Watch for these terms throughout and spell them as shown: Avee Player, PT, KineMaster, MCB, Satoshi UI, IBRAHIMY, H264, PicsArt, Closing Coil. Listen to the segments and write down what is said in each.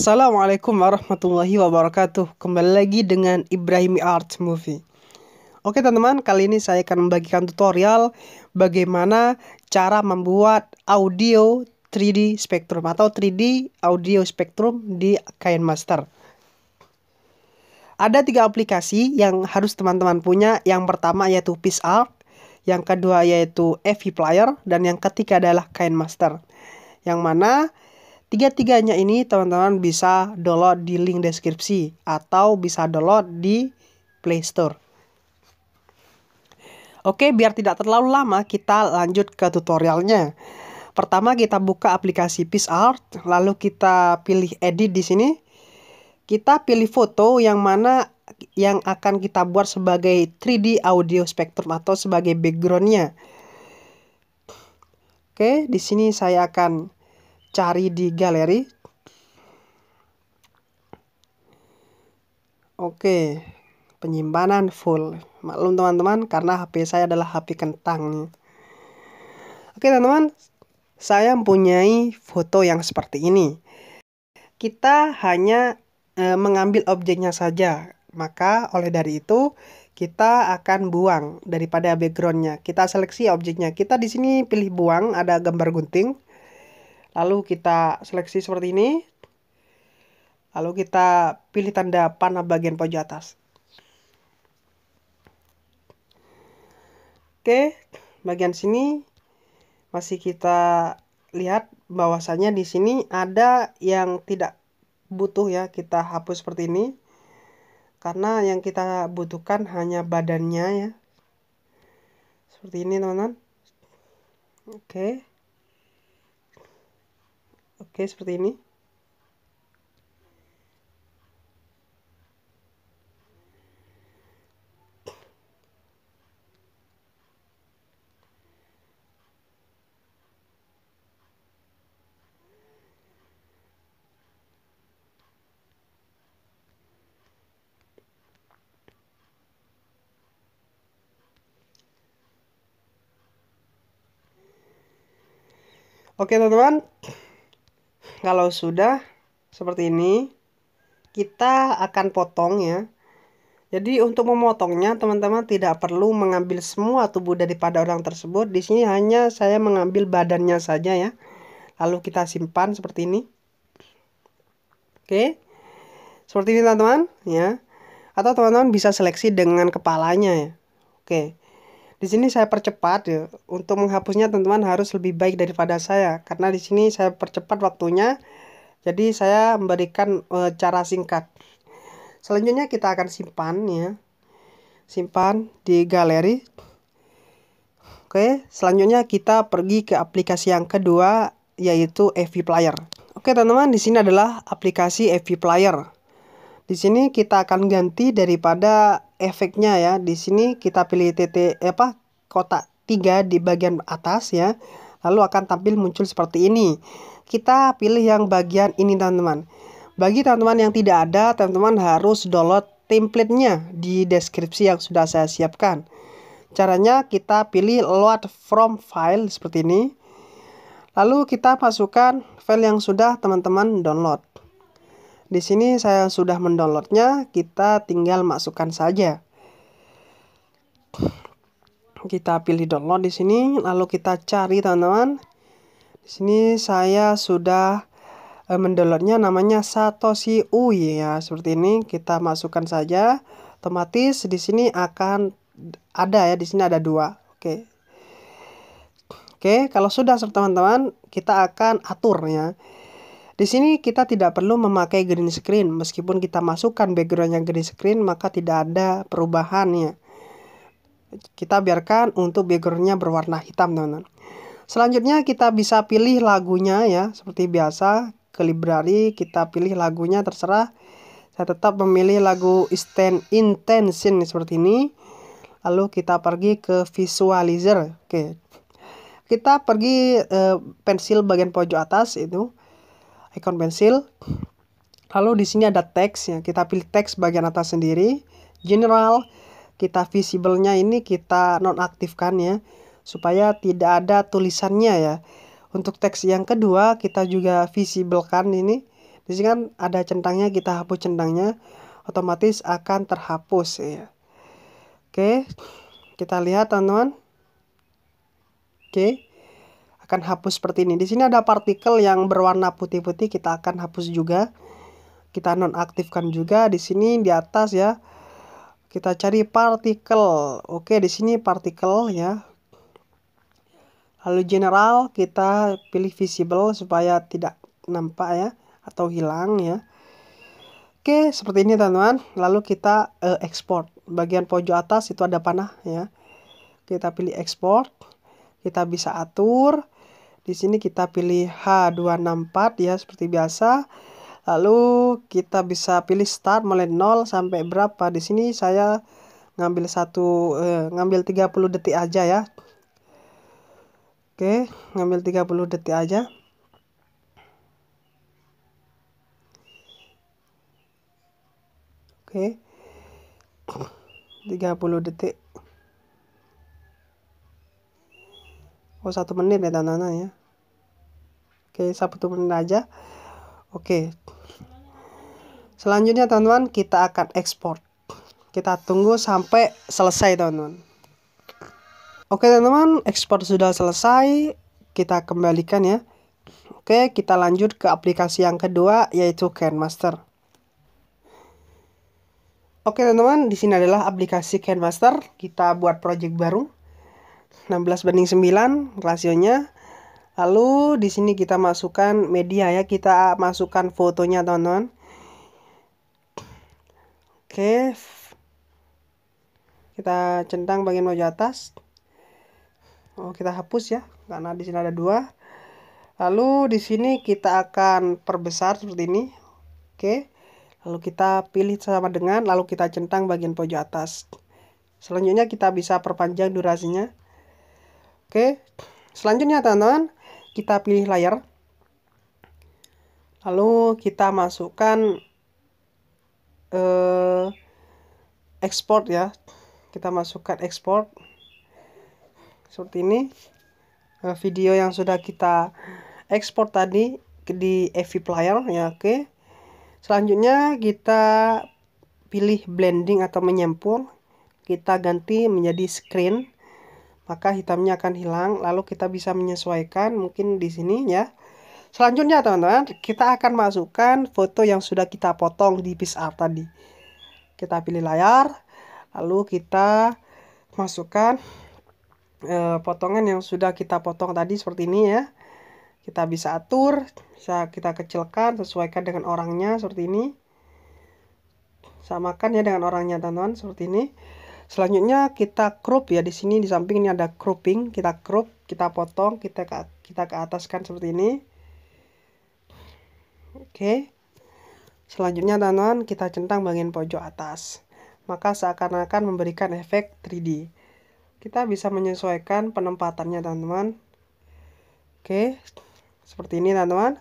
Assalamualaikum warahmatullahi wabarakatuh. Kembali lagi dengan IBRAHIMY Art Movie. Oke teman-teman, kali ini saya akan membagikan tutorial bagaimana cara membuat audio 3D Spectrum atau 3D Audio Spectrum di KineMaster. Ada 3 aplikasi yang harus teman-teman punya. Yang pertama yaitu PicsArt, yang kedua yaitu Avee Player, dan yang ketiga adalah KineMaster. Yang mana tiga-tiganya ini teman-teman bisa download di link deskripsi atau bisa download di Play Store. Oke, biar tidak terlalu lama kita lanjut ke tutorialnya. Pertama kita buka aplikasi PicsArt, lalu kita pilih edit di sini. Kita pilih foto yang mana yang akan kita buat sebagai 3D audio spectrum atau sebagai backgroundnya. Oke, di sini saya akan cari di galeri. Oke, penyimpanan full. Maklum teman-teman, karena HP saya adalah HP kentang nih. Oke teman-teman, saya mempunyai foto yang seperti ini. Kita hanya mengambil objeknya saja. Maka oleh dari itu kita akan buang daripada backgroundnya. Kita seleksi objeknya. Kita di sini pilih buang, ada gambar gunting. Lalu kita seleksi seperti ini. Lalu kita pilih tanda panah bagian pojok atas. Oke, bagian sini masih kita lihat bahwasannya di sini ada yang tidak butuh ya, kita hapus seperti ini. Karena yang kita butuhkan hanya badannya ya. Seperti ini, teman-teman. Oke. Oke, seperti ini. Oke, teman-teman. Kalau sudah seperti ini, kita akan potong ya. Jadi untuk memotongnya teman-teman tidak perlu mengambil semua tubuh daripada orang tersebut. Di sini hanya saya mengambil badannya saja ya. Lalu kita simpan seperti ini. Oke. Seperti ini teman-teman ya. Atau teman-teman bisa seleksi dengan kepalanya ya. Oke. Di sini saya percepat ya. Untuk menghapusnya teman-teman harus lebih baik daripada saya, karena di sini saya percepat waktunya. Jadi saya memberikan cara singkat. Selanjutnya kita akan simpan ya. Simpan di galeri. Oke, selanjutnya kita pergi ke aplikasi yang kedua yaitu Avee Player. Oke, teman-teman, di sini adalah aplikasi Avee Player. Di sini kita akan ganti daripada efeknya ya. Di sini kita pilih kotak 3 di bagian atas ya. Lalu akan tampil muncul seperti ini. Kita pilih yang bagian ini teman-teman. Bagi teman-teman yang tidak ada, teman-teman harus download template-nya di deskripsi yang sudah saya siapkan. Caranya kita pilih load from file seperti ini. Lalu kita masukkan file yang sudah teman-teman download. Di sini saya sudah mendownloadnya, kita tinggal masukkan saja. Kita pilih download di sini, lalu kita cari teman-teman. Di sini saya sudah mendownloadnya, namanya Satoshi UI ya, seperti ini. Kita masukkan saja, otomatis di sini akan ada ya, di sini ada 2. Oke. Oke, kalau sudah teman-teman, kita akan atur ya. Di sini kita tidak perlu memakai green screen. Meskipun kita masukkan backgroundnya green screen, maka tidak ada perubahannya. Kita biarkan untuk backgroundnya berwarna hitam, teman-teman. Selanjutnya kita bisa pilih lagunya ya. Seperti biasa, ke library kita pilih lagunya, terserah. Saya tetap memilih lagu Intention seperti ini. Lalu kita pergi ke visualizer. Oke. Kita pergi pensil bagian pojok atas itu, ikon pensil. Lalu di sini ada teks ya. Kita pilih teks bagian atas sendiri, general. Kita visible-nya ini kita nonaktifkan ya, supaya tidak ada tulisannya ya. Untuk teks yang kedua kita juga visible-kan ini. Di Di sini kan ada centangnya, kita hapus centangnya, otomatis akan terhapus ya. Oke, kita lihat teman-teman. Oke, akan hapus seperti ini. Di sini ada partikel yang berwarna putih-putih, kita akan hapus juga. Kita nonaktifkan juga di sini di atas ya. Kita cari partikel. Oke, di sini partikel ya. Lalu general kita pilih visible supaya tidak nampak ya atau hilang ya. Oke, seperti ini teman-teman. Lalu kita export. Bagian pojok atas itu ada panah ya. Kita pilih export. Kita bisa atur. Di sini kita pilih H264 ya seperti biasa. Lalu kita bisa pilih start mulai 0 sampai berapa. Di sini saya ngambil 30 detik aja ya. Oke, ngambil 30 detik aja. Oke, 30 detik. Oh, 1 menit ya teman-teman ya. Oke, 1 menit aja. Oke. Selanjutnya teman-teman kita akan ekspor. Kita tunggu sampai selesai teman-teman. Oke teman-teman, ekspor sudah selesai, kita kembalikan ya. Oke, kita lanjut ke aplikasi yang kedua yaitu KineMaster. Oke teman-teman, di sini adalah aplikasi KineMaster. Kita buat project baru 16:9 rasionya. Lalu di sini kita masukkan media ya, kita masukkan fotonya teman-teman. Oke. Kita centang bagian pojok atas. Oh, kita hapus ya karena di sini ada 2. Lalu di sini kita akan perbesar seperti ini. Oke. Lalu kita pilih sama dengan, lalu kita centang bagian pojok atas. Selanjutnya kita bisa perpanjang durasinya. Oke. Selanjutnya teman-teman, kita pilih layar. Lalu kita masukkan export ya. Kita masukkan export. Seperti ini, video yang sudah kita ekspor tadi di Avee Player ya. Oke, selanjutnya kita pilih blending atau menyempur, kita ganti menjadi screen, maka hitamnya akan hilang. Lalu kita bisa menyesuaikan mungkin di sini ya. Selanjutnya teman-teman, kita akan masukkan foto yang sudah kita potong di PicsArt tadi. Kita pilih layar, lalu kita masukkan potongan yang sudah kita potong tadi seperti ini ya. Kita bisa atur, bisa kita kecilkan, sesuaikan dengan orangnya seperti ini. Samakan ya dengan orangnya teman-teman seperti ini. Selanjutnya kita crop ya, di sini di samping ini ada cropping, kita crop, kita potong, kita ke ataskan seperti ini. Oke. Selanjutnya teman-teman kita centang bagian pojok atas. Maka seakan-akan memberikan efek 3D. Kita bisa menyesuaikan penempatannya teman-teman. Oke, seperti ini teman-teman.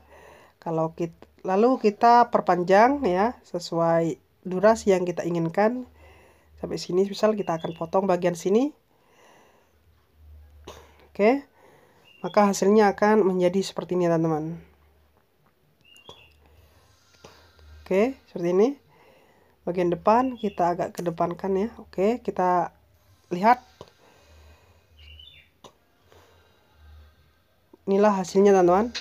Kalau kita lalu kita perpanjang ya sesuai durasi yang kita inginkan. Sampai sini misal kita akan potong bagian sini. Oke. Maka hasilnya akan menjadi seperti ini teman-teman. Oke, seperti ini. Bagian depan kita agak kedepankan ya. Oke, kita lihat. Inilah hasilnya teman-teman.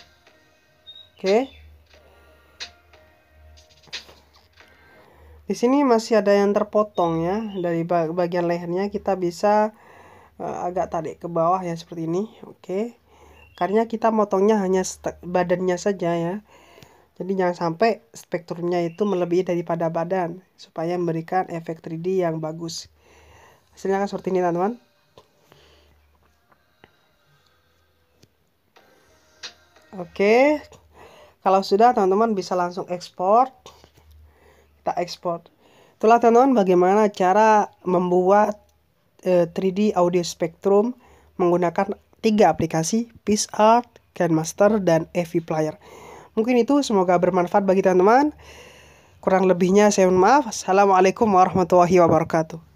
Oke. Di sini masih ada yang terpotong ya dari bagian lehernya, kita bisa agak tarik ke bawah ya seperti ini. Oke. Karena kita motongnya hanya badannya saja ya. Jadi jangan sampai spektrumnya itu melebihi daripada badan supaya memberikan efek 3D yang bagus. Hasilnya akan seperti ini teman-teman. Oke, kalau sudah teman-teman bisa langsung ekspor. Kita ekspor. Itulah teman-teman bagaimana cara membuat 3D audio spektrum menggunakan 3 aplikasi PicsArt, KineMaster, dan Avee Player. Mungkin itu, semoga bermanfaat bagi teman-teman. Kurang lebihnya saya mohon maaf. Assalamualaikum warahmatullahi wabarakatuh.